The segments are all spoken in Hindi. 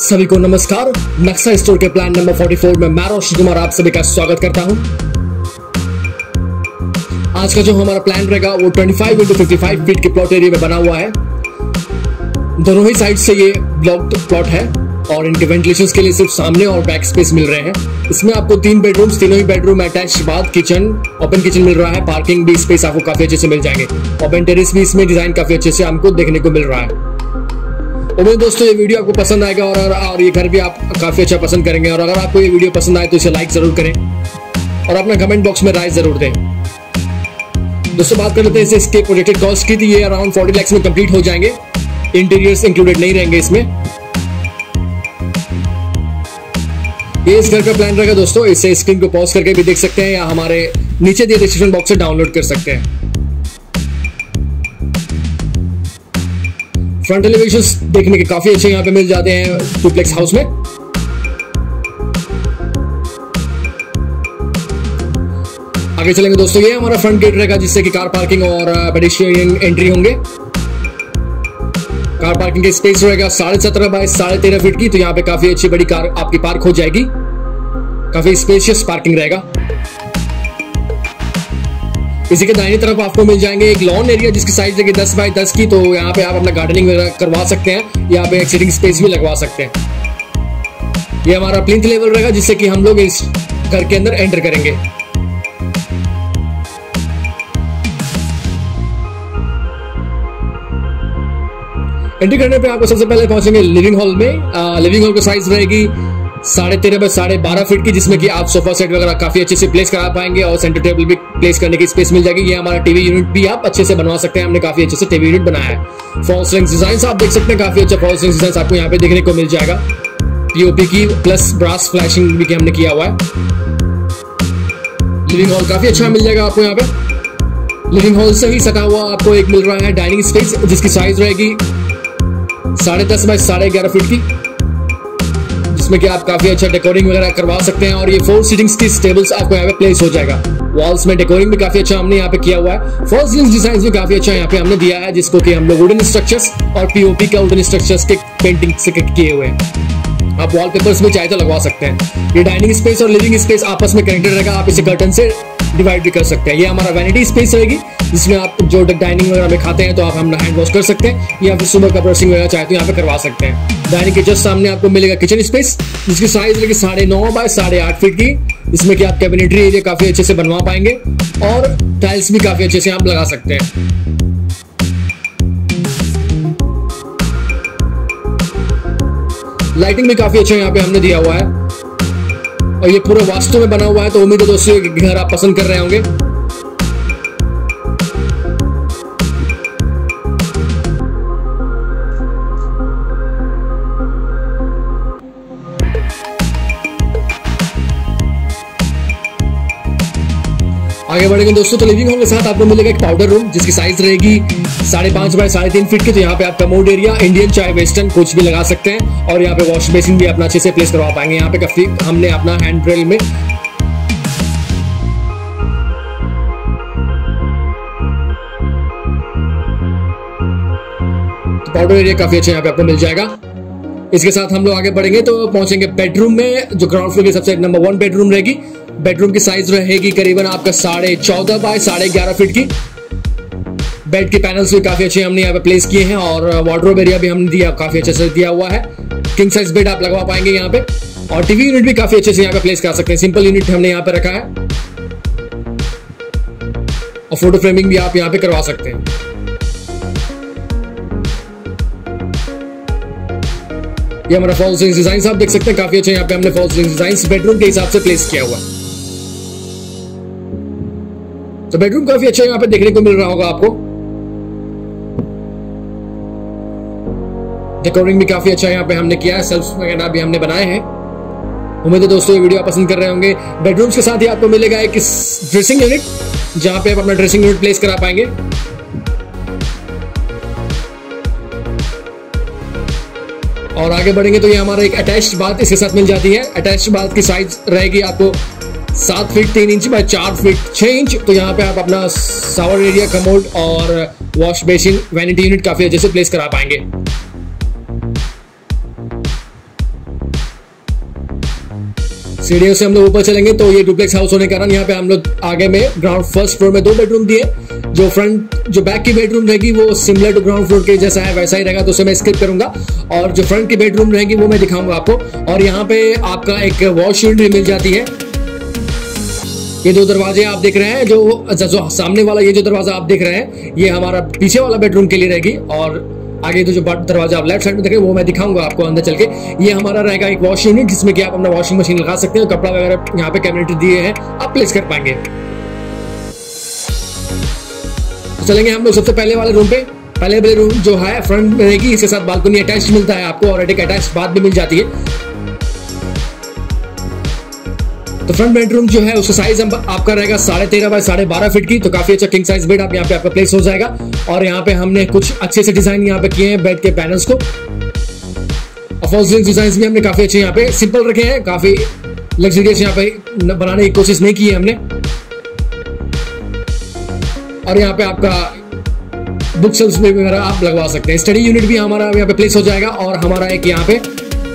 सभी को नमस्कार। नक्शा स्टोर के प्लान नंबर 44 में मैं रोशन कुमार आप सभी का स्वागत करता हूं। आज का जो हमारा प्लान रहेगा वो 25x55 फीट के प्लॉट एरिया में बना हुआ है। दोनों ही साइड से ये ब्लॉक प्लॉट है और इनके वेंटिलेशन के लिए सिर्फ सामने और बैक स्पेस मिल रहे हैं। इसमें आपको तीन बेडरूम्स, तीनों ही bedroom attach, bath, kitchen, open kitchen मिल रहा है। पार्किंग भी स्पेस आपको काफी अच्छे से मिल जाएंगे। ओपन टेरेस भी इसमें डिजाइन काफी अच्छे से हमको देखने को मिल रहा है। उम्मीद दोस्तों ये वीडियो आपको पसंद आएगा और ये घर भी आप काफी अच्छा पसंद करेंगे। और अगर आपको ये वीडियो पसंद आए तो इसे लाइक जरूर करें और अपना कमेंट बॉक्स में राय जरूर दें। दोस्तों बात कर लेते हैं इसके प्रोजेक्टेड कॉस्ट की। ये अराउंड 40 लाख में कंप्लीट हो जाएंगे। इंटीरियर्स इंक्लूडेड नहीं रहेंगे इसमें। ये इस घर का प्लान रहेगा दोस्तों। इसे स्क्रीन को पॉज करके भी देख सकते हैं या हमारे नीचे दिए डिस्क्रिप्शन बॉक्स से डाउनलोड कर सकते हैं। फ्रंट एलिवेशन देखने के काफी अच्छे यहाँ पे मिल जाते हैं डुप्लेक्स हाउस में। आगे चलेंगे दोस्तों, ये हमारा फ्रंट गेट रहेगा जिससे कि कार पार्किंग और पेडेस्ट्रियन एंट्री होंगे। कार पार्किंग के स्पेस रहेगा 17.5x13 फीट की, तो यहाँ पे काफी अच्छी बड़ी कार आपकी पार्क हो जाएगी। काफी स्पेशियस पार्किंग रहेगा। इसी के दाहिनी तरफ आपको मिल जाएंगे एक लॉन एरिया जिसकी साइज है 10x10 की, तो यहाँ पे आप अपना गार्डनिंग करवा सकते हैं। यहाँ पे एक सिटिंग स्पेस भी लगवा सकते हैं। ये हमारा प्लिंथ लेवल रहेगा जिससे कि हम लोग इस घर के अंदर एंटर करेंगे। एंट्री करने पे आपको सबसे पहले पहुंचेंगे लिविंग हॉल में। लिविंग हॉल की साइज रहेगी 13.5x12 फीट की, जिसमें कि आप सोफा सेट वगैरह काफी अच्छे से प्लेस करा पाएंगे और सेंटर टेबल भी प्लेस करने की स्पेस मिल जाएगी। ये हमारा टीवी यूनिट भी आप अच्छे से बनवा सकते हैं। हमने काफी अच्छे से टीवी यूनिट बनाया है। फॉल्स रिंग्स डिजाइन आप देख सकते हैं। काफी अच्छा फॉल्स रिंग्स डिजाइन आपको यहाँ पे देखने को मिल जाएगा। पीओपी की प्लस ब्रास फ्लैशिंग भी हमने किया हुआ है। लिविंग हॉल काफी अच्छा मिल जाएगा आपको। यहाँ पे लिविंग हॉल से ही सटा हुआ आपको एक मिल रहा है डाइनिंग स्पेस जिसकी साइज रहेगी 10.5x11 फीट की, इसमें कि आप काफी अच्छा डेकोरिंग वगैरह करवा सकते हैं। और ये 4 सीटिंग्स की टेबल्स आपको यहाँ पे प्लेस हो जाएगा। वॉल्स में डेकोरिंग भी काफी अच्छा हमने यहाँ पे किया हुआ है। फॉल्स रिंग्स डिजाइन भी काफी अच्छा यहाँ पे हमने दिया है, जिसको कि हम लोग वुडन स्ट्रक्चर्स और पीओपी का वुडन स्ट्रक्चर्स के पेंटिंग से कट किए हुए हैं। आप वॉलपेपर्स में चाहे तो लगवा सकते हैं। ये डाइनिंग स्पेस और लिविंग स्पेस आपस में कनेक्टेड रहेगा। आप इसे कर्टन से डिवाइड भी कर सकते हैं। ये हमारा वैनिटी स्पेस रहेगी जिसमें आप जो डाइनिंग वगैरह में खाते हैं तो आप हम हैंड वॉश कर सकते हैं या फिर सुबह का ब्रशिंग वगैरह चाहे तो यहाँ पे करवा सकते हैं। डाइनिंग के जस्ट सामने आपको मिलेगा किचन स्पेस जिसकी साइज रहेगी 9.5x8 फीट की, इसमें कि आप कैबिनेटरी एरिया काफी अच्छे से बनवा पाएंगे और टाइल्स भी काफी अच्छे से आप लगा सकते हैं। लाइटिंग भी काफी अच्छा यहाँ पे हमने दिया हुआ है और ये पूरा वास्तु में बना हुआ है, तो उम्मीद है दोस्तों घर आप पसंद कर रहे होंगे। आगे बढ़ेंगे दोस्तों तो लिविंग हॉल के साथ आपको मिलेगा एक पाउडर रूम जिसकी साइज रहेगी 5.5x3 फीट की, तो यहाँ पे आप कमोड एरिया, इंडियन चाहे वेस्टर्न कुछ भी लगा सकते हैं। और यहाँ पे वॉश बेसिन भी अपना अच्छे से प्लेस करवा पाएंगे। यहाँ पे काफी हमने अपना हैंड रेल में पाउडर एरिया काफी अच्छा यहाँ पे आपको मिल जाएगा। इसके साथ हम लोग आगे बढ़ेंगे तो पहुंचेंगे बेडरूम में, जो ग्राउंड फ्लोर की सबसे नंबर 1 बेडरूम रहेगी। बेडरूम की साइज रहेगी करीबन आपका 14.5x11 फीट की। बेड के पैनल्स भी काफी अच्छे हमने यहाँ पे प्लेस किए हैं और वार्डरोब एरिया भी हमने दिया काफी अच्छे से दिया हुआ है। किंग साइज बेड आप लगवा पाएंगे यहाँ पे और टीवी यूनिट भी काफी अच्छे से यहाँ पे प्लेस कर सकते हैं। सिंपल यूनिट हमने यहाँ पे रखा है और फोटो फ्रेमिंग भी आप यहाँ पे करवा सकते हैं। ये हमारा फॉल्स रिंग्स डिजाइन आप देख सकते हैं। काफी अच्छे यहाँ पे हमने फॉल्स रिंग्स डिजाइन बेडरूम के हिसाब से प्लेस किया हुआ है, तो बेडरूम काफी अच्छा यहाँ पे देखने को मिल रहा होगा आपको। डेकोरिंग भी काफी अच्छा यहाँ पे हमने किया है। सेल्फ्स वगैरह भी हमने बनाए हैं। उम्मीद है दोस्तों ये वीडियो आप पसंद कर रहे होंगे। बेडरूम्स के साथ ही आपको मिलेगा एक ड्रेसिंग यूनिट जहाँ पे आप अपना ड्रेसिंग यूनिट प्लेस करा पाएंगे। और आगे बढ़ेंगे तो ये हमारा एक अटैच्ड बाथ इसके साथ मिल जाती है। अटैच्ड बाथ की साइज रहेगी आपको 7 feet 3 inch by 4 feet 6 inch, तो यहाँ पे आप अपना शावर एरिया, कमोड और वॉश बेसिन, वैनिटी यूनिट काफी अच्छे से प्लेस करा पाएंगे। सीढ़ियों से हम लोग ऊपर चलेंगे तो ये डुप्लेक्स हाउस होने के कारण यहाँ पे हम लोग आगे में ग्राउंड फर्स्ट फ्लोर में 2 बेडरूम दिए। जो फ्रंट जो बैक की बेडरूम रहेगी वो सिमिलर टू ग्राउंड फ्लोर के जैसा है वैसा ही रहेगा, तो उसे मैं स्किप करूंगा और जो फ्रंट की बेडरूम रहेगी वो मैं दिखाऊंगा आपको। और यहाँ पे आपका एक वॉशरूम भी मिल जाती है। ये 2 दरवाजे आप देख रहे हैं, जो सामने वाला ये जो दरवाजा आप देख रहे हैं ये हमारा पीछे वाला बेडरूम के लिए रहेगी, और आगे तो जो दरवाजा आप लेफ्ट साइड में देख रहे हैं वो मैं दिखाऊंगा आपको अंदर चल के। ये हमारा रहेगा एक वॉशिंग यूनिट जिसमें कि आप अपना वॉशिंग मशीन लगा सकते हैं, कपड़ा वगैरह यहाँ पे कैबिनेट दिए हैं आप प्लेस कर पाएंगे। चलेंगे हम लोग सबसे पहले वाले रूम पे। पहले रूम जो है फ्रंट में रहेगी, इसके साथ बालकनी अटैच मिलता है आपको और एक अटैच बाथ भी मिल जाती है। तो फ्रंट बेडरूम जो है उसका साइज आपका रहेगा 13.5 बाय 12.5 फीट की, तो काफी अच्छा किंग साइज बेड आप यहाँ पे आपका प्लेस हो जाएगा। और यहाँ पे हमने कुछ अच्छे से डिजाइन यहाँ पे किए हैं बेड के पैनल्स को, अफोर्जिंग डिजाइन भी हमने काफी अच्छे यहाँ पे सिंपल रखे हैं, काफी लग्जरियस यहाँ पे बनाने की कोशिश नहीं की है हमने। और यहाँ पे आपका बुक शेल्फ भी वगैरह आप लगवा सकते हैं, स्टडी यूनिट भी हमारा यहाँ पे प्लेस हो जाएगा और हमारा एक यहाँ पे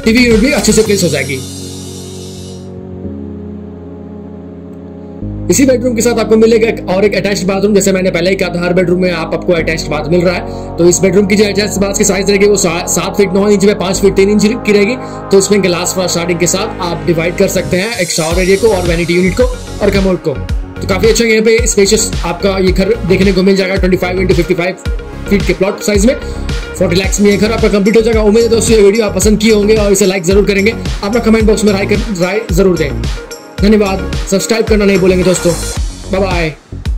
टीवी यूनिट भी अच्छे से प्लेस हो जाएगी। इसी बेडरूम के साथ आपको मिलेगा और एक अटैच्ड बाथरूम, जैसे मैंने पहले ही कहा था हर बेडरूम में आपको अटैच्ड बाथ मिल रहा है। तो इस बेडरूम की जो अटैच्ड बाथ की साइज रहेगी वो 7 feet 9 inch by 5 feet 3 inch की रहेगी, तो उसमें ग्लास फ्रॉस्ट शार्डिंग के साथ आप डिवाइड कर सकते हैं एक शावर एरिया को और वैनिटी यूनिट को और कमोड को। तो काफी अच्छा यहाँ पे स्पेशियस आपका ये घर देखने को मिल जाएगा 25x55 फीट के प्लॉट साइज में। 40 लाख में ये घर आपका कंप्लीट हो जाएगा। उम्मीद है दोस्तों ये वीडियो आप पसंद किए होंगे और इसे लाइक जरूर करेंगे, अपना कमेंट बॉक्स में राय जरूर दें। धन्यवाद। सब्सक्राइब करना नहीं बोलेंगे दोस्तों। Bye bye.